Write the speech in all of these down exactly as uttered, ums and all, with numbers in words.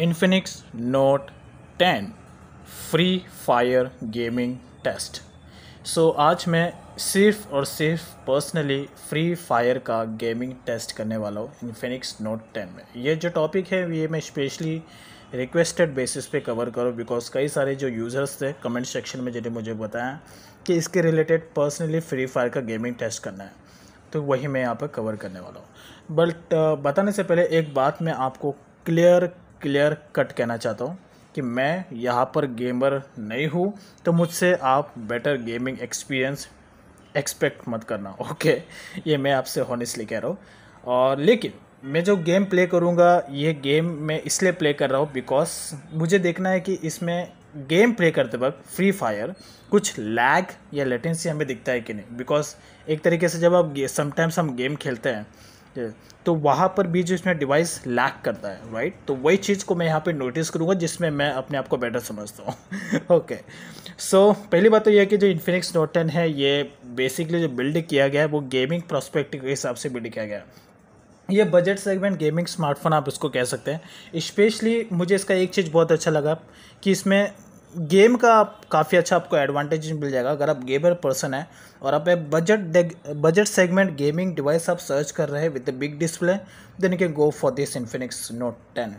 Infinix note ten free fire gaming test. So आज मैं सिर्फ और सिर्फ पर्सनली फ्री फायर का गेमिंग टेस्ट करने वाला हूँ इन्फिनिक्स नोट टेन में। ये जो टॉपिक है ये मैं स्पेशली रिक्वेस्टेड बेसिस पे कवर करूँ, बिकॉज कई सारे जो यूज़र्स थे कमेंट सेक्शन में जिन्हें मुझे बताया कि इसके रिलेटेड पर्सनली फ्री फायर का गेमिंग टेस्ट करना है, तो वही मैं यहाँ पर कवर करने वाला हूँ। बट बताने से पहले एक बात मैं आपको क्लियर क्लियर कट कहना चाहता हूँ कि मैं यहाँ पर गेमर नहीं हूँ, तो मुझसे आप बेटर गेमिंग एक्सपीरियंस एक्सपेक्ट मत करना। ओके, ये मैं आपसे हॉनेस्टली कह रहा हूँ। और लेकिन मैं जो गेम प्ले करूँगा ये गेम मैं इसलिए प्ले कर रहा हूँ बिकॉज मुझे देखना है कि इसमें गेम प्ले करते वक्त फ्री फायर कुछ लैग या लेटेंसी हमें दिखता है कि नहीं। बिकॉज एक तरीके से जब आप समटाइम्स हम गेम खेलते हैं तो वहाँ पर भी जो इसमें डिवाइस लैग करता है, राइट। तो वही चीज़ को मैं यहाँ पे नोटिस करूँगा जिसमें मैं अपने आप को बेटर समझता हूँ। ओके, सो पहली बात तो यह है कि जो इन्फिनिक्स नोट टेन है ये बेसिकली जो बिल्ड किया गया है वो गेमिंग प्रोस्पेक्ट के हिसाब से बिल्ड किया गया है। ये बजट सेगमेंट गेमिंग स्मार्टफोन आप इसको कह सकते हैं। स्पेशली मुझे इसका एक चीज़ बहुत अच्छा लगा कि इसमें गेम का काफ़ी अच्छा आपको एडवांटेज मिल जाएगा। अगर आप गेमर पर्सन है और आप एक budget budget segment gaming device आप सर्च कर रहे हैं with the big display, then you can go for this Infinix note ten,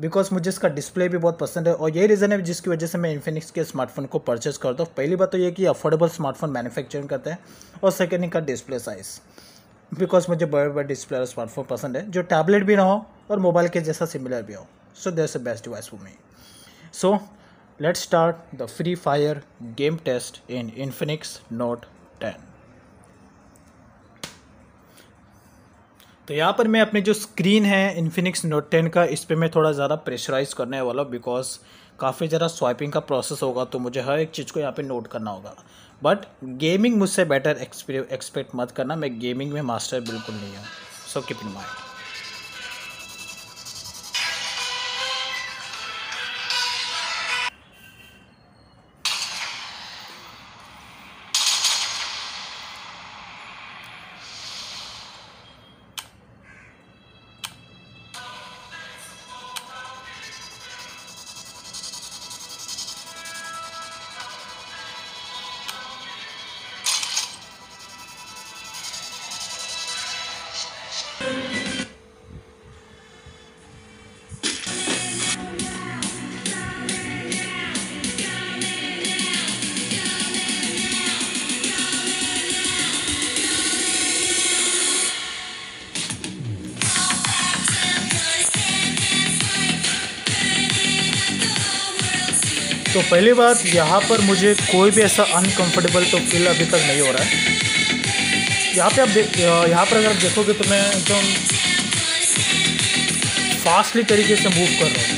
because मुझे इसका डिस्प्ले भी बहुत पसंद है और यही रीज़न है जिसकी वजह से मैं इन्फिनिक्स के स्मार्टफोन को परचेज़ करता हूँ। पहली बात तो ये कि अफोर्डेबल स्मार्टफोन मैन्युफैक्चरिंग करते हैं और सेकेंड इनका डिस्प्ले साइज़, बिकॉज मुझे बड़े बड़े डिस्प्ले और स्मार्टफोन पसंद है जो टैबलेट भी ना हो और मोबाइल के जैसा सिमिलर भी हो। So that's the best device for me. So Let's start the Free Fire game test in Infinix Note ten. तो यहाँ पर मैं अपने जो स्क्रीन है Infinix Note टेन का इस पर मैं थोड़ा ज़्यादा प्रेशराइज करने वाला हूँ, बिकॉज काफ़ी ज़रा स्वाइपिंग का प्रोसेस होगा तो मुझे हर एक चीज़ को यहाँ पे नोट करना होगा। बट गेमिंग मुझसे बेटर एक्सपेक्ट मत करना, मैं गेमिंग में मास्टर बिल्कुल नहीं हूँ। So keep in mind. तो पहली बात यहाँ पर मुझे कोई भी ऐसा अनकंफर्टेबल तो फील अभी तक नहीं हो रहा है। यहाँ पे आप देख यहाँ पर अगर आप देखोगे तो मैं एकदम फास्टली तरीके से मूव कर रहा हूँ।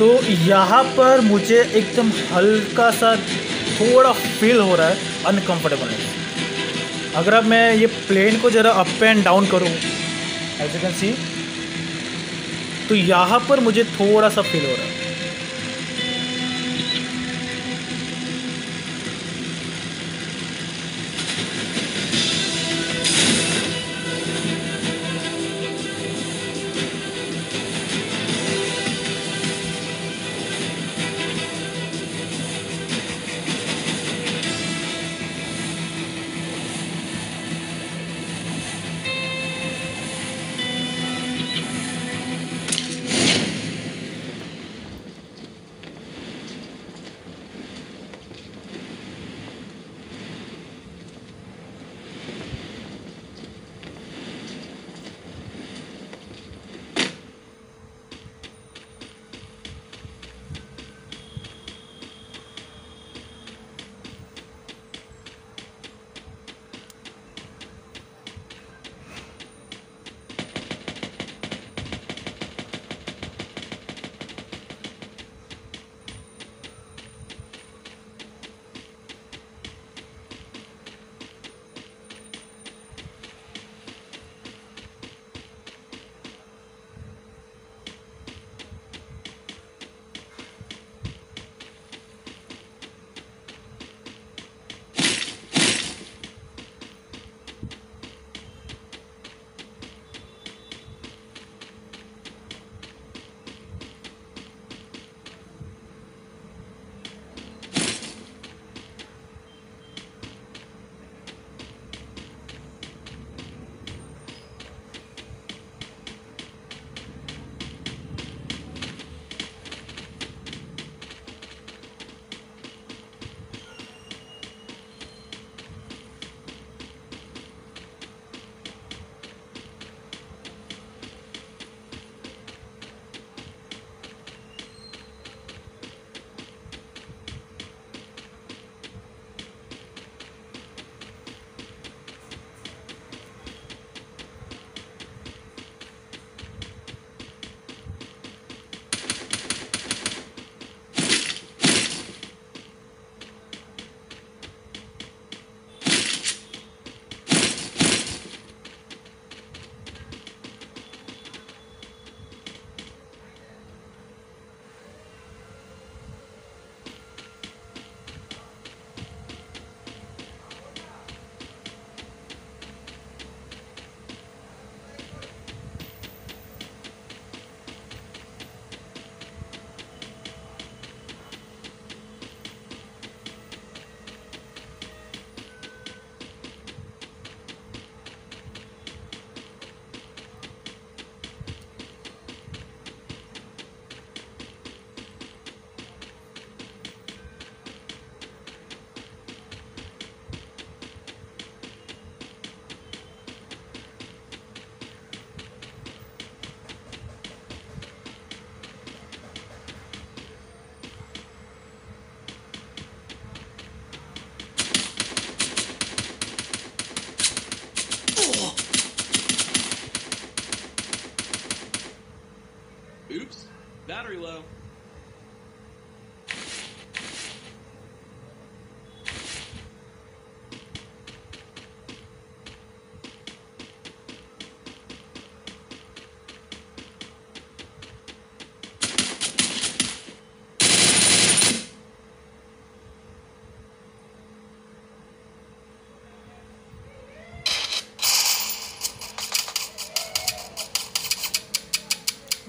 तो यहाँ पर मुझे एकदम हल्का सा थोड़ा फील हो रहा है अनकंफर्टेबल। अगर अब मैं ये प्लेन को ज़रा अप एंड डाउन करूँ एज यू कैन सी, तो यहाँ पर मुझे थोड़ा सा फील हो रहा है।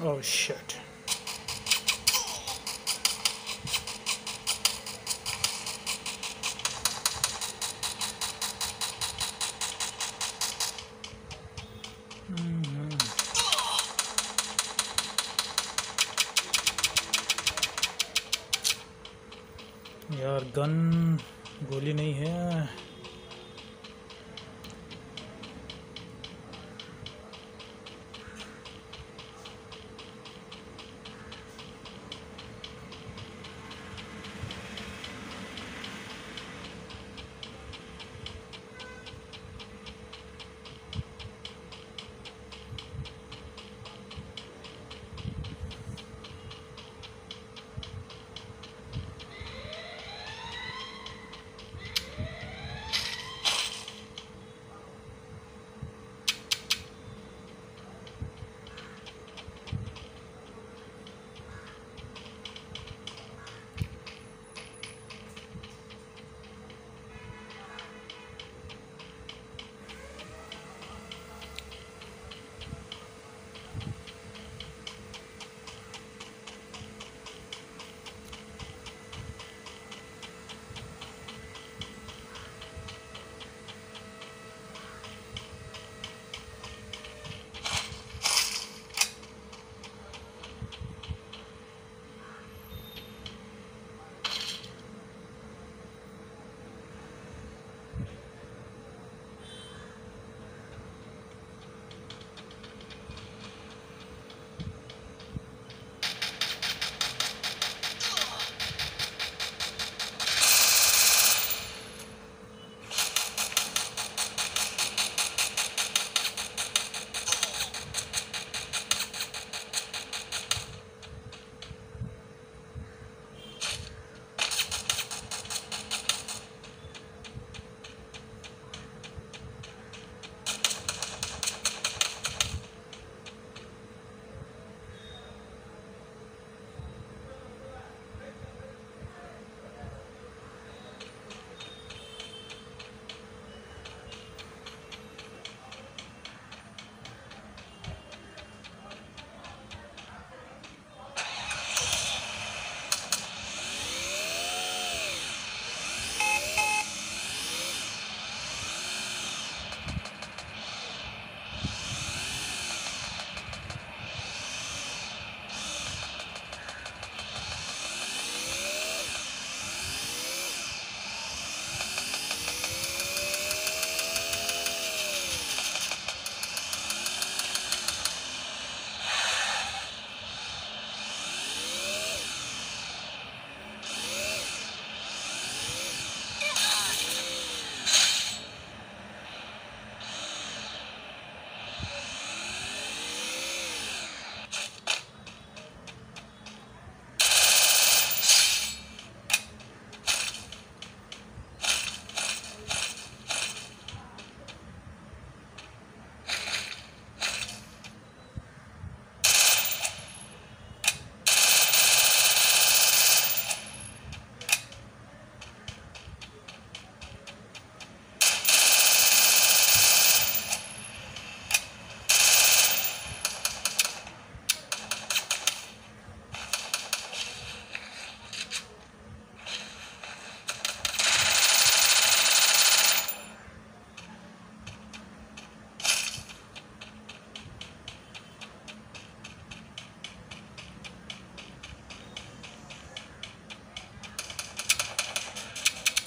Oh shit. Mm-hmm. यार गन गोली नहीं है।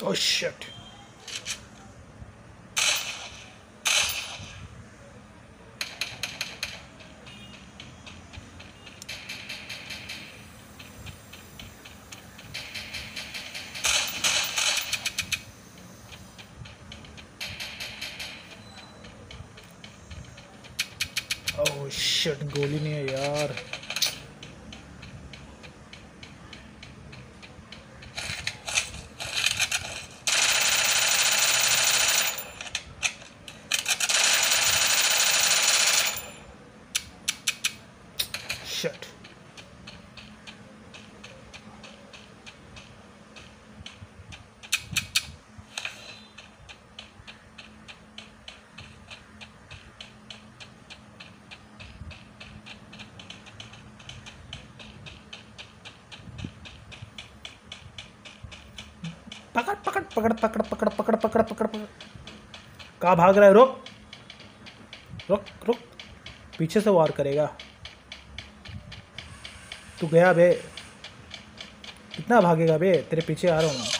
Oh shit. Oh shit, गोली नहीं है यार। पकड़ पकड़ पकड़ पकड़ पकड़ पकड़ पकड़ पकड़ पकड़। कहाँ भाग रहा है? रुक रुक रुक, पीछे से वार करेगा। तू गया बे, कितना भागेगा बे, तेरे पीछे आ रहा हूँ मैं।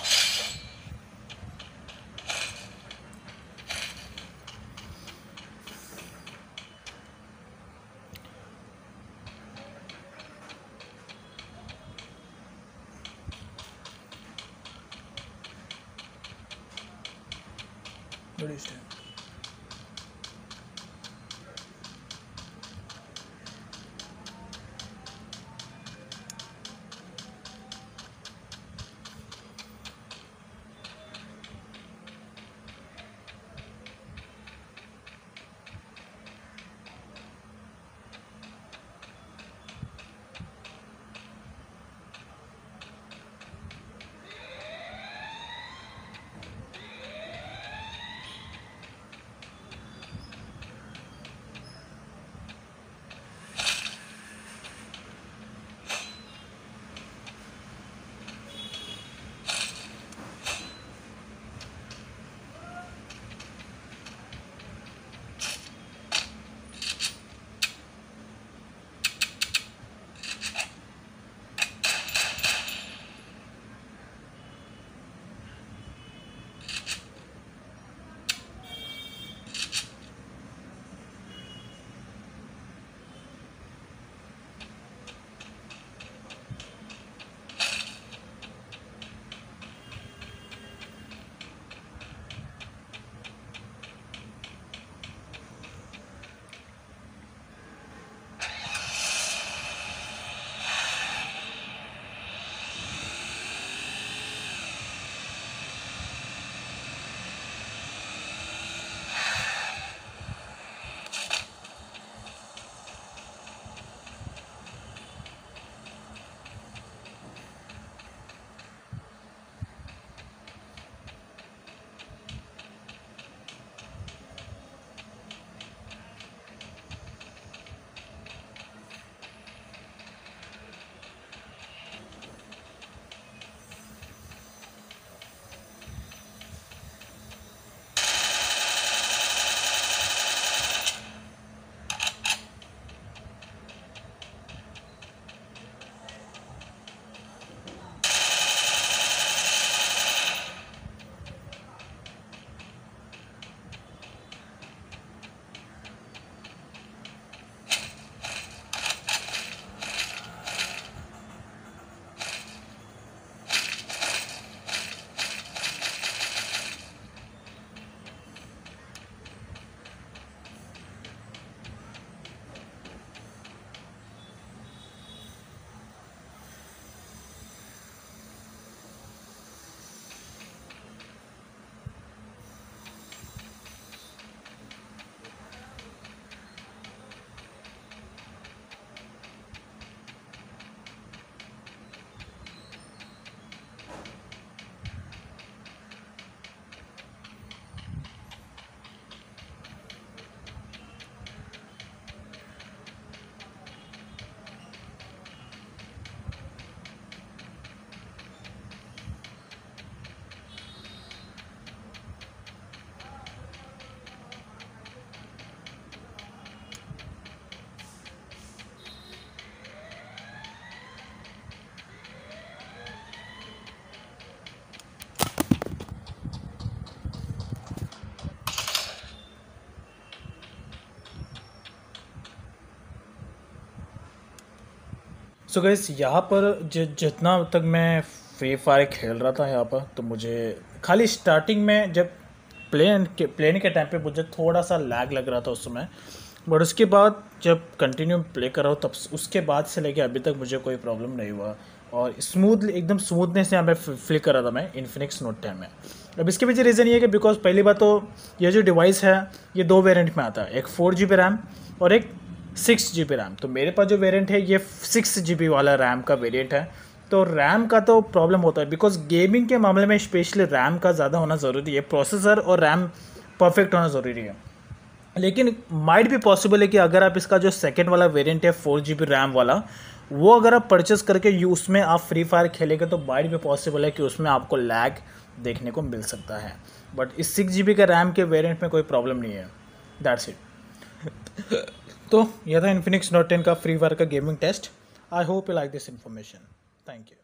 सो so गाइस, यहाँ पर ज, जितना तक मैं फ्री फायर खेल रहा था यहाँ पर, तो मुझे खाली स्टार्टिंग में जब प्लेन के प्लेन के टाइम पे मुझे थोड़ा सा लैग लग रहा था उस समय, बट उसके बाद जब कंटिन्यू प्ले कर रहा हूँ तब उसके बाद से लेके अभी तक मुझे कोई प्रॉब्लम नहीं हुआ और स्मूथली एकदम स्मूथनेस यहाँ पे फ्लिक कर रहा था मैं इन्फिनिक्स नोट टेन में। अब इसके पीछे रीज़न ये है कि बिकॉज पहली बात तो ये जो डिवाइस है ये दो वेरियंट में आता है, एक फोर जी बी रैम और एक सिक्स जी बी रैम। तो मेरे पास जो वेरिएंट है ये सिक्स जी बी वाला रैम का वेरिएंट है। तो रैम का तो प्रॉब्लम होता है बिकॉज गेमिंग के मामले में स्पेशली रैम का ज़्यादा होना ज़रूरी है, प्रोसेसर और रैम परफेक्ट होना ज़रूरी है। लेकिन माइट भी पॉसिबल है कि अगर आप इसका जो सेकेंड वाला वेरिएंट है फोर जी बी रैम वाला, वो अगर आप परचेस करके उसमें आप फ्री फायर खेलेंगे तो माइट भी पॉसिबल है कि उसमें आपको लैग देखने को मिल सकता है। बट इस सिक्स जी बी के रैम के वेरिएंट में कोई प्रॉब्लम नहीं है, दैट्स इट। तो यह था इन्फिनिक्स नोट टेन का फ्री फायर का gaming test. I hope you like this information. Thank you.